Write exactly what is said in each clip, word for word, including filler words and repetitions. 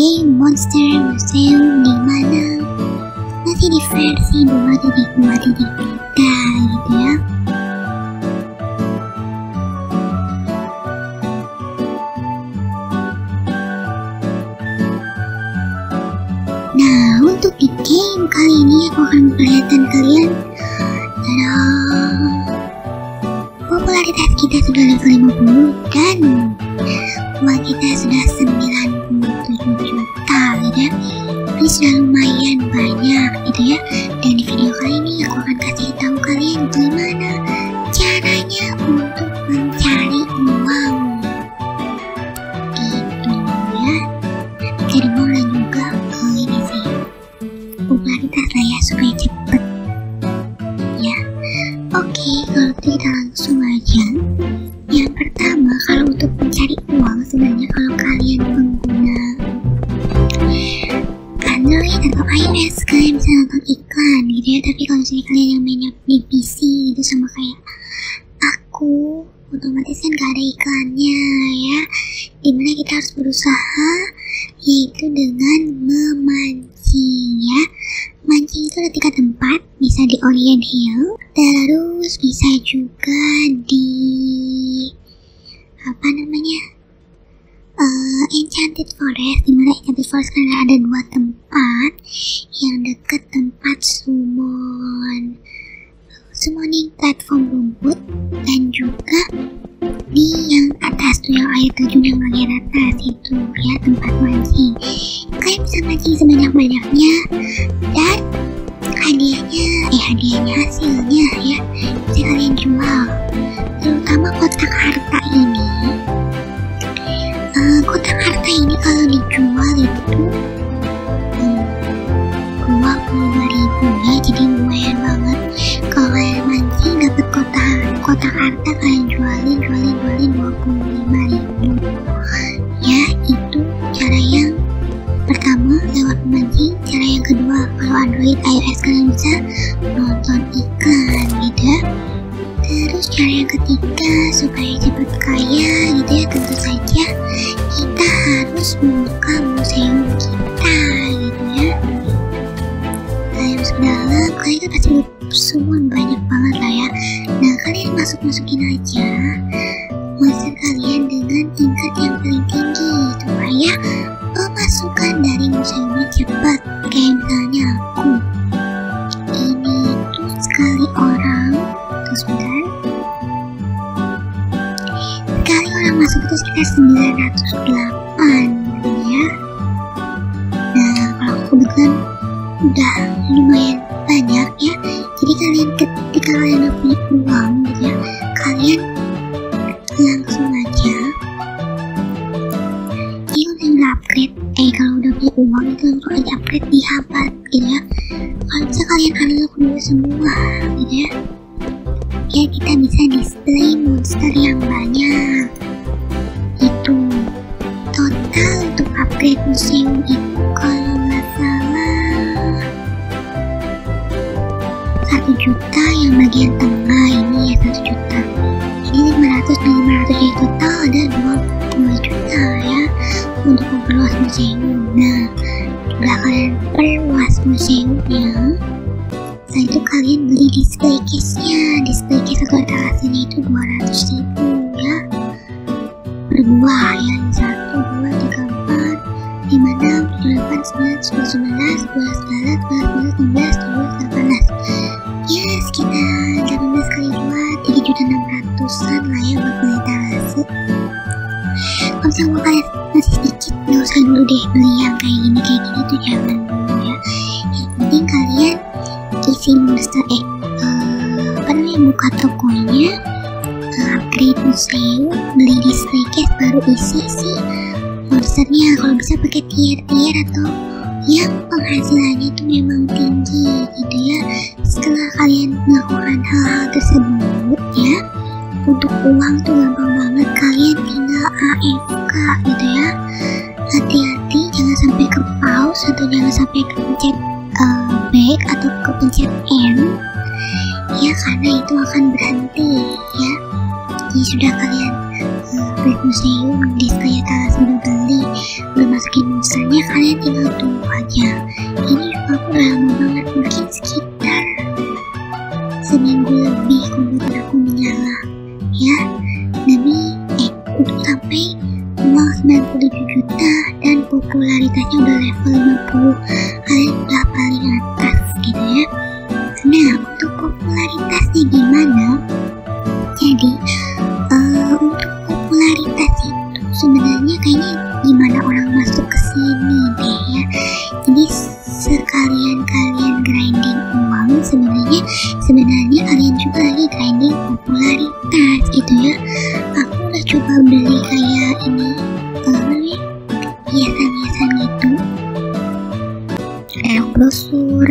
dari Monster Museum di mana masih di versi dua titik dua titik tiga gitu ya. Nah, untuk di game kali ini aku akan perlihatkan kalian popularitas kita sudah level lima puluh dan uang kita sudah sembilan puluh tujuh juta gitu ya. Ini sudah lumayan banyak gitu ya. Dan di video kali ini aku akan kasih tahu kalian gimana caranya untuk mencari uang gitu ya. Jadi mulai juga ke ini sih, popularitas lah ya supaya cepet ya. Oke, kalau kita langsung aja. Yang pertama, kalau untuk mencari uang, sebenarnya kalau kalian pengguna Android atau iOS, kalian bisa nonton iklan gitu ya. Tapi kalau misalnya kalian yang mainnya di P C itu sama kayak aku, otomatis kan gak ada iklannya ya, dimana kita harus berusaha yaitu dengan memancing ya. Mancing itu ada tiga tempat, bisa di Orient Hill, terus bisa juga di apa namanya uh, Enchanted Forest, dimana Enchanted Forest karena ada dua tempat yang dekat tempat summon summoning platform rumput, dan juga di yang atas tuh yang air terjun yang bagian atas itu ya tempat mancing. Kalian bisa mancing sebanyak-banyaknya dan hadiahnya eh hadiahnya hasilnya ya bisa kalian jual, terutama kotak harta ini. Uh, kotak harta ini kalau dijual itu dua puluh lima ribu ya, jadi lumayan banget. Kalau kalian mancing dapat kotak kotak harta, kalian jualin jualin jualin dua puluh lima ribu ya. Itu cara yang pertama lewat memancing. Cara yang kedua, kalau Android iOS kalian bisa nonton iklan gitu ya. Terus cara yang ketiga supaya cepat kaya gitu ya, tentu saja kita harus membuka museum kita gitu ya. Kalian masuk ke dalam, kalian kan pasti summon banyak banget lah ya. Nah, kalian masuk-masukin aja monster kalian dengan tingkat yang paling tinggi supaya pemasukan dari museumnya cepat. Kayak misalnya aku ini tuh sekali orang terus sebentar sekali orang masuk itu sekitar sembilan ratus delapan ya. Nah, kalau aku kebetulan udah lumayan banyak ya, jadi kalian ketika kalian punya uang gitu ya, kalian langsung aja ini udah upgrade. Eh kalau udah punya uang itu langsung aja upgrade di habat gitu ya. Kalau bisa kalian unlock dulu semua gitu ya, ya kita bisa display monster yang banyak. Itu total untuk upgrade museum itu kalau nggak salah satu juta yang bagian tengah ini ya, satu juta ini lima ratus lima ratus ya, total ada dua puluh juta ya untuk memperluas museum. Nah, bakalan perluas museumnya. Setelah itu kalian beli display case-nya. Display case atau etalasinya itu dua ratus ribu ya per buah ya, satu, dua, tiga, empat, lima, enam, tujuh, delapan, sembilan, sepuluh, sebelas, dua belas, tiga belas, empat belas, lima belas, enam belas, tujuh belas, delapan belas yes, kita delapan belas kali dua, tiga juta enam ratusan lah ya buat beli etalase. Kalau sama kalian masih sedikit, gak usah dulu deh beli yang kayak gini, kayak gini tuh jangan dulu ya. Yang penting kalian isi monster eh uh, apa namanya buka tokonya, uh, upgrade museum, beli display case, baru isi si monsternya. Kalau bisa pakai tier-tier atau yang penghasilannya itu memang tinggi gitu ya. Setelah kalian melakukan hal-hal tersebut ya, untuk uang tuh gampang banget, kalian tinggal A F K gitu ya. Hati-hati jangan sampai ke pause atau jangan sampai ke pencet Uh, back atau kepencet M ya, karena itu akan berhenti ya. Jadi sudah kalian uh, break museum, display atas sudah beli udah masukin misalnya, kalian tinggal tunggu aja. Ini aku udah lama banget, mungkin sekitar seminggu lebih komputer aku menyala ya, demi eh udah sampai uang sembilan puluh tujuh juta dan popularitasnya udah level lima puluh, kalian udah paling atas gitu ya. Nah, untuk popularitasnya gimana? Jadi uh, untuk popularitas itu sebenarnya kayaknya gimana orang masuk ke sini deh ya. Jadi sekalian kalian grinding uang, sebenarnya sebenarnya kalian juga lagi grinding popularitas gitu ya. Aku udah coba beli kayak ini apa nih, hiasan-hiasan gitu, kayak brosur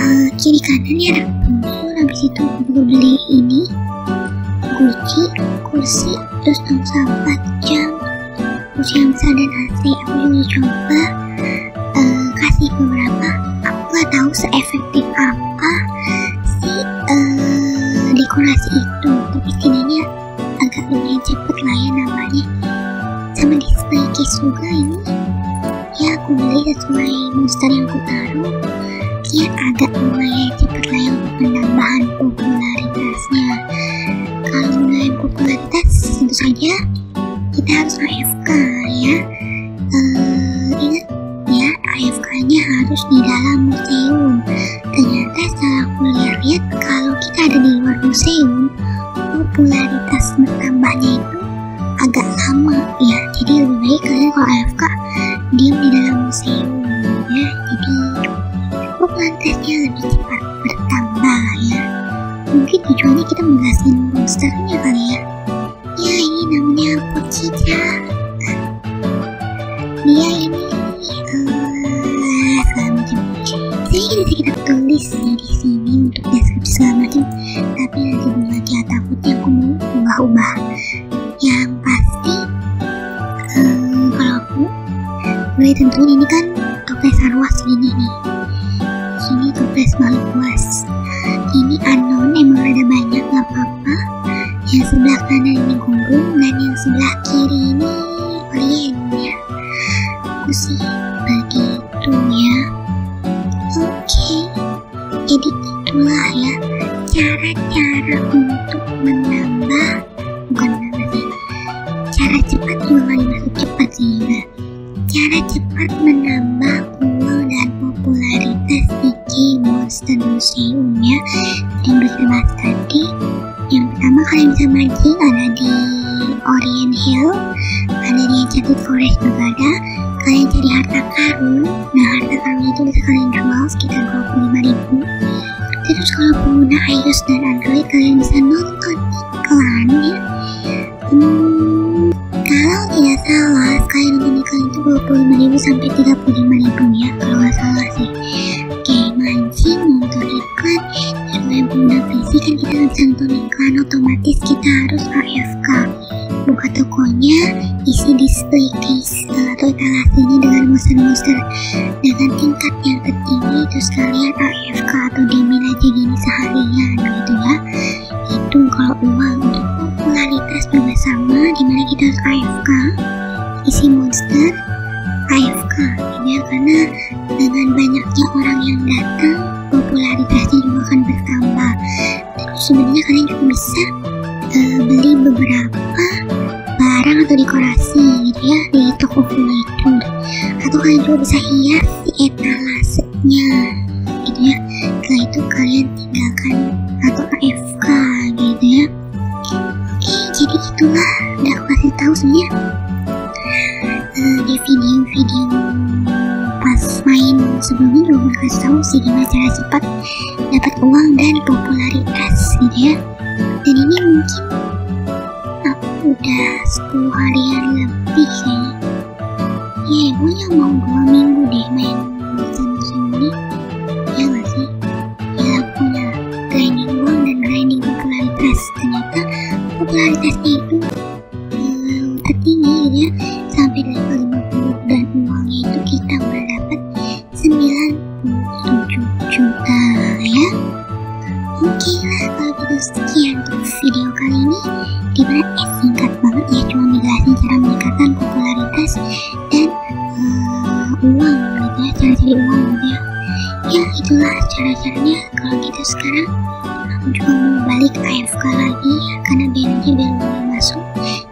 uh, kiri kanan ya. Habis itu aku beli ini kunci, kursi, terus tongsa empat jam, kursi yang besar dan A C. Aku juga coba uh, kasih beberapa, aku gak tahu seefektif apa si uh, dekorasi itu, tapi setidaknya agak lumayan cepet lah ya namanya. Sama display case juga ini ya, aku beli sesuai monster yang aku taruh. Ya, agak lumayan cepet lah untuk penambahan popularitasnya. Kalau mengenai popularitas, tentu saja kita harus A F K ya. Uh, ingat ya, A F K-nya harus di dalam museum. Ternyata setelah aku lihat, kalau kita ada di luar museum, popularitas bertambahnya itu agak lama ya. Jadi lebih baik kalian kalau A F K diam di dalam museum ya. Jadi popularitasnya lebih cepat bertambah ya. Mungkin tujuannya kita menghasilkan monsternya kali ya. Ya, ini namanya Pochita. Dia ini uh, segala macam. Saya kira kita tulis ya di sini untuk deskripsi segala macam. Tapi nanti belum lagi takutnya aku mau ubah-ubah. Yang pasti uh, kalau aku gue tentuin ini kan toples arwah segini nih. Ini toples makhluk buas. Ini unknown, emang ada banyak, gak apa-apa. Yang sebelah kanan ini gunggung, dan yang sebelah kiri ini orient ya. Aku sih begitu ya. Oke okay. Jadi itulah ya cara-cara untuk menambah, bukan menambah sih, cara cepat juga dimasuk cepat sih ya. Cara cepat menambah uang dan popularitas di game Monster Museum ya. Yang bersama tadi, yang pertama kalian bisa mancing ada di Orient Hill, ada di Enchanted Forest juga ada. Kalian cari harta karun, nah harta karun itu bisa kalian jual sekitar dua puluh lima ribu. Terus kalau pengguna iOS dan Android kalian bisa nonton iklan ya. Hmm, kalau tidak salah kalian nonton iklan itu dua puluh lima ribu sampai tiga puluh lima ribu ya kalau nggak salah sih. Oke, mancing, nonton iklan, dan kalian pengguna P C kan kita nggak bisa nonton iklan, otomatis kita harus A F K. Buka tokonya, isi display case atau etalasinya dengan monster-monster dengan tingkat yang tertinggi, terus kalian A F K atau diamin aja gini seharian gitu ya. Itu kalau uang. Untuk popularitas juga sama, dimana kita harus A F K, isi monster, A F K ya, karena dengan banyaknya orang yang datang popularitasnya juga akan bertambah. Terus sebenarnya kalian juga bisa uh, beli beberapa barang atau dekorasi gitu ya di toko furniture, atau kalian juga bisa hias di etalasenya gitu ya. Setelah itu kalian tinggalkan atau A F K gitu ya. Oke, jadi itulah udah aku kasih tahu sebenarnya di video-video pas main sebelumnya juga udah kasih tahu sih gimana cara cepat dapat uang dan popularitas gitu ya. Dan ini mungkin aku udah sepuluh harian lebih sih ya, pokoknya mau dua minggu deh main Monster Museum ini ya gak sih ya. Punya grinding uang dan grinding popularitas, ternyata popularitasnya itu uh, tertinggi gitu ya sampai level lima puluh, dan uangnya itu kita udah dapat sembilan puluh tujuh juta ya. Oke lah, kalau gitu sekian untuk video kali ini, dimana eh, singkat banget ya, cuma ngejelasin cara meningkatkan popularitas emas, dan uh, uang, katanya cara cari uang ya. Ya itulah cara-caranya. Kalau gitu sekarang aku juga mau balik A F K lagi karena biayanya biar boleh masuk.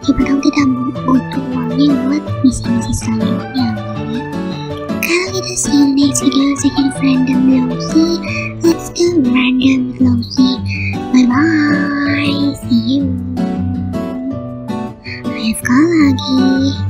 Siapa tahu kita butuh uangnya buat misi-misi selanjutnya. Kalau kita see you next video, second random Loki. Let's do random Loki. Bye bye, see you. A F K lagi.